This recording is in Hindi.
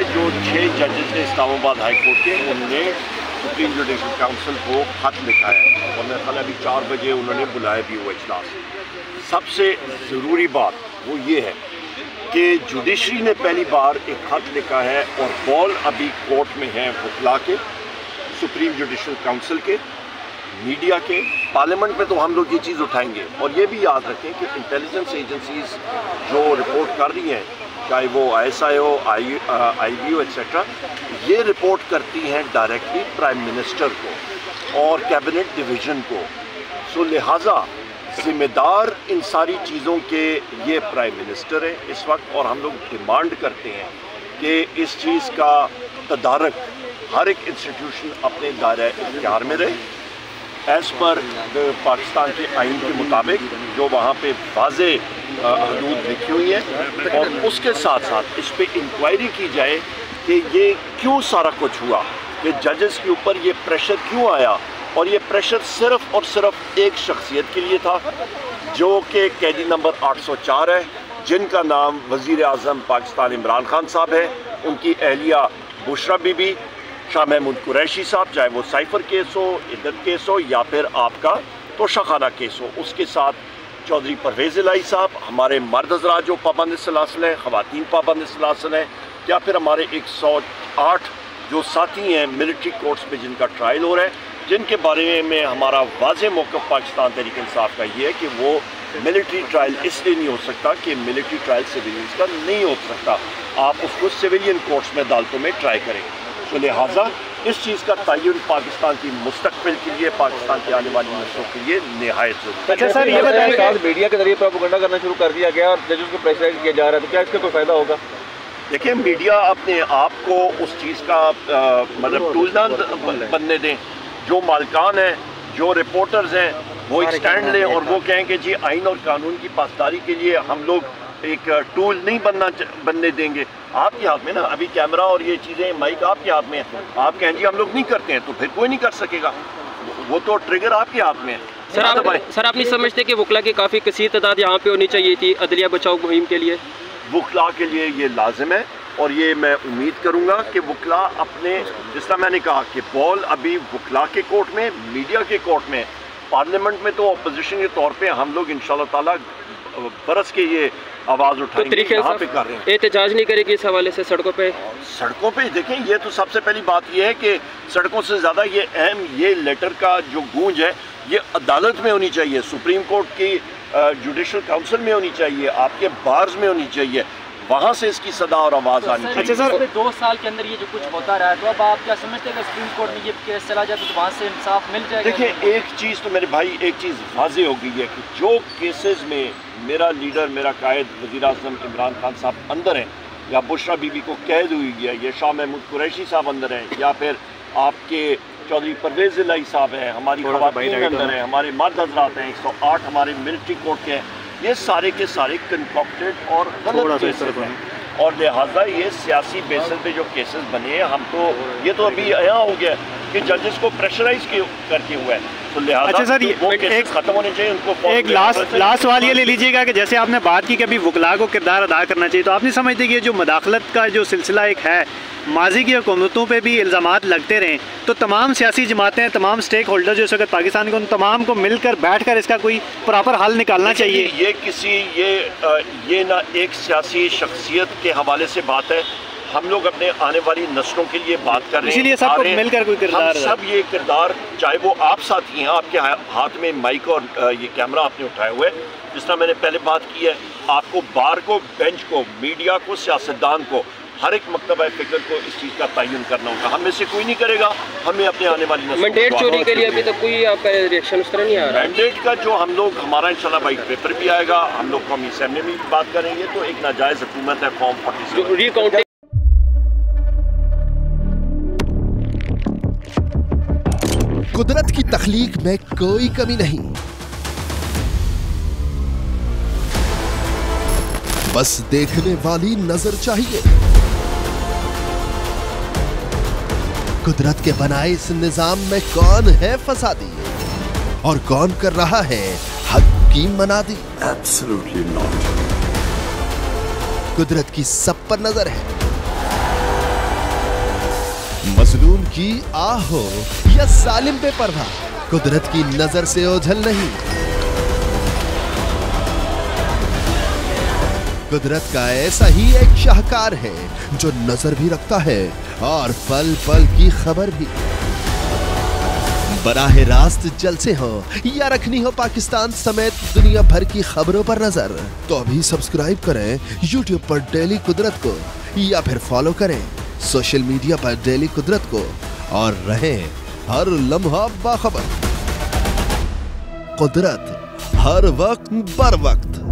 है जो 6 जजेस ने इस्लामाबाद हाई कोर्ट के, उनने सुप्रीम जुडिशल काउंसिल को खत लिखा है और मेरा ख्याल अभी 4 बजे उन्होंने बुलाया भी हुआ इजलास। सबसे ज़रूरी बात वो ये है कि जुडिशरी ने पहली बार एक खत लिखा है और बॉल अभी कोर्ट में है, वकला के, सुप्रीम जुडिशल काउंसिल के, मीडिया के, पार्लियामेंट में तो हम लोग ये चीज़ उठाएंगे। और ये भी याद रखें कि इंटेलिजेंस एजेंसीज जो रिपोर्ट कर रही हैं, चाहे वो ISI हो, IB हो, एक्सेट्रा, ये रिपोर्ट करती हैं डायरेक्टली प्राइम मिनिस्टर को और कैबिनेट डिवीजन को। सो लिहाजा जिम्मेदार इन सारी चीज़ों के ये प्राइम मिनिस्टर है इस वक्त, और हम लोग डिमांड करते हैं कि इस चीज़ का तदारक हर एक इंस्टीट्यूशन अपने दायरे इख्तियार में रहे, एज़ पर पाकिस्तान के आइन के मुताबिक जो वहाँ पे वाज़े हदूद लिखी हुई है, और उसके साथ साथ इस पर इंक्वायरी की जाए कि ये क्यों सारा कुछ हुआ, कि जजेस के ऊपर ये प्रेशर क्यों आया। और ये प्रेशर सिर्फ़ और सिर्फ एक शख्सियत के लिए था जो कि कैदी नंबर 804 है, जिनका नाम वज़ीर आज़म पाकिस्तान इमरान खान साहब है, उनकी अहलिया बुशरा बीबी, शाह महमूद कुरैशी साहब, चाहे वो साइफर केस हो, इद्दत केस हो या फिर आपका तोशाखाना केस हो, उसके साथ चौधरी परवेज़ इलाही साहब, हमारे मर्द हज़रा जो पाबंद सलासल हैं, ख़वातीन पाबंद सलासल हैं, या फिर हमारे 108 जो साथी हैं मिलिट्री कोर्ट्स में जिनका ट्रायल हो रहा है, जिनके बारे में हमारा वाज़ेह मौक़िफ़ पाकिस्तान तहरीक इंसाफ का ये है कि वो मिलिट्री ट्रायल इसलिए नहीं हो सकता कि मिलिट्री ट्रायल सिविलियंस का नहीं हो सकता, आप उसको सिविलियन कोर्ट्स में अदालतों में ट्राई करें। तो लिहाजा इस चीज़ का तयन पाकिस्तान की मुस्तकबिल के लिए, पाकिस्तान की आने वाली नस्लों के लिए नहायत ज़रूरी। अच्छा सर, ये बताएं, मीडिया के जरिए प्रोपेगेंडा करना शुरू कर दिया गया और जजों को प्रेशराइज किया जा रहा है, तो क्या इसका कोई फ़ायदा होगा? देखिए, मीडिया अपने आप को उस चीज़ का मतलब टूल ना बनने दें। जो मालकान हैं, जो रिपोर्टर्स हैं, वो एक स्टैंड लें और वो कहें कि जी आइन और कानून की पासदारी के लिए हम लोग एक टूल नहीं बनने देंगे। आपके हाथ में ना अभी कैमरा और ये चीज़ें, माइक आपके हाथ में है, आप कहें जी हम लोग नहीं करते हैं, तो फिर कोई नहीं कर सकेगा, वो तो ट्रिगर आपके हाथ में है। सर आप नहीं समझते कि वकला की काफ़ी कसीर तादाद यहाँ पे होनी चाहिए थी अदलिया बचाओ मुहिम के लिए? वकला के लिए ये लाजिम है और ये मैं उम्मीद करूँगा कि वकला अपने, जिस तरह मैंने कहा कि बॉल अभी वकला के कोर्ट में, मीडिया के कोर्ट में, पार्लियामेंट में तो अपोजिशन के तौर पर हम लोग इंशाल्लाह ताला बरस के ये आवाज़ उठाएंगे। यहाँ पे कर रहे हैं, एहतजाज नहीं करेगी इस हवाले से सड़कों पे देखें। ये तो सबसे पहली बात ये है कि सड़कों से ज़्यादा ये अहम ये लेटर का जो गूंज है ये अदालत में होनी चाहिए, सुप्रीम कोर्ट की जुडिशल काउंसिल में होनी चाहिए, आपके बार्स में होनी चाहिए, वहाँ से इसकी सदा और आवाज़ आनी चाहिए। अच्छा सर, 2 साल के अंदर ये जो कुछ होता रहा है, तो अब आप क्या समझते हैं कि सुप्रीम कोर्ट में ये केस चला जाए तो वहाँ से इंसाफ मिल जाएगा? देखिए, एक चीज़ तो मेरे भाई, एक चीज़ वाज़ेह हो गई है कि जो केसेस में मेरा लीडर, मेरा कायद वज़ीर आज़म इमरान खान साहब अंदर हैं, या बुशरा बीबी को कैद हुई है, या शाह महमूद कुरैशी साहब अंदर हैं, या फिर आपके चौधरी परवेज़ इलाही साहब हैं, हमारी ख़वातीन अंदर हैं, हमारे मर्द हज़रात हैं, 108 हमारे मिलिट्री कोर्ट के हैं, ये सारे के सारे कंकॉक्टेड और गलत केसेस हैं। और लिहाजा ये सियासी बेसिस पे जो केसेस बने हैं, हम तो ये तो अभी यहाँ हो गया कि जजेस को प्रेशराइज करके हुआ है, तो लिहाजा अच्छा सर, वो केसेस ख़त्म होने चाहिए, उनको एक लास्ट सवाल ये ले लीजिएगा कि जैसे आपने बात की कि अभी वकला को किरदार अदा करना चाहिए, तो आप नहीं समझते कि जो मदाखलत का जो सिलसिला एक है, माजी की हुकूमतों पर भी इल्ज़ामात लगते रहें, तो तमाम सियासी जमातें, तमाम स्टेक होल्डर जो इस वक्त पाकिस्तान के, उन तमाम को मिलकर बैठकर इसका कोई प्रॉपर हल निकालना चाहिए। ये ना एक सियासी शख्सियत के हवाले से बात है, हम लोग अपने आने वाली नस्लों के लिए बात कर रहे हैं, इसीलिए सबको मिलकर कोई किरदार, सब ये किरदार, चाहे वो आप साथी हैं, आपके हाथ में माइक और ये कैमरा आपने उठाए हुए, जिस तरह मैंने पहले बात की है, आपको बार को, बेंच को, मीडिया को, सियासतदान को, हर एक मकतबा फिक्र को इस चीज़ का तयन करना होगा। हम में से कोई नहीं करेगा, हमें अपने आने वाली नस्ल मैंडेट चोरी के लिए अभी तक कोई आपका रिएक्शन उस तरह नहीं आ रहा। मैंडेट का जो हम लोग, हमारा इंशाल्लाह वाइट पेपर भी आएगा, हम लोग कौमी असेंबली में भी बात करेंगे, तो एक नाजायज़ हुकूमत है फॉर्म 47। कुदरत की तख्लीक में कोई कमी नहीं, बस देखने वाली नजर चाहिए। कुदरत के बनाए इस निजाम में कौन है फसादी और कौन कर रहा है हक की मनादी? Absolutely not। कुदरत की सब पर नजर है, मजलूम की आह हो या सालिम पे पर्दा, कुदरत की नजर से ओझल नहीं। कुदरत का ऐसा ही एक शाहकार है जो नजर भी रखता है और पल पल की खबर भी। बराहे रास्त जलसे हो या रखनी हो पाकिस्तान समेत दुनिया भर की खबरों पर नजर, तो अभी सब्सक्राइब करें YouTube पर डेली कुदरत को या फिर फॉलो करें सोशल मीडिया पर डेली कुदरत को और रहें हर लम्हा बाखबर। कुदरत हर वक्त बर वक्त।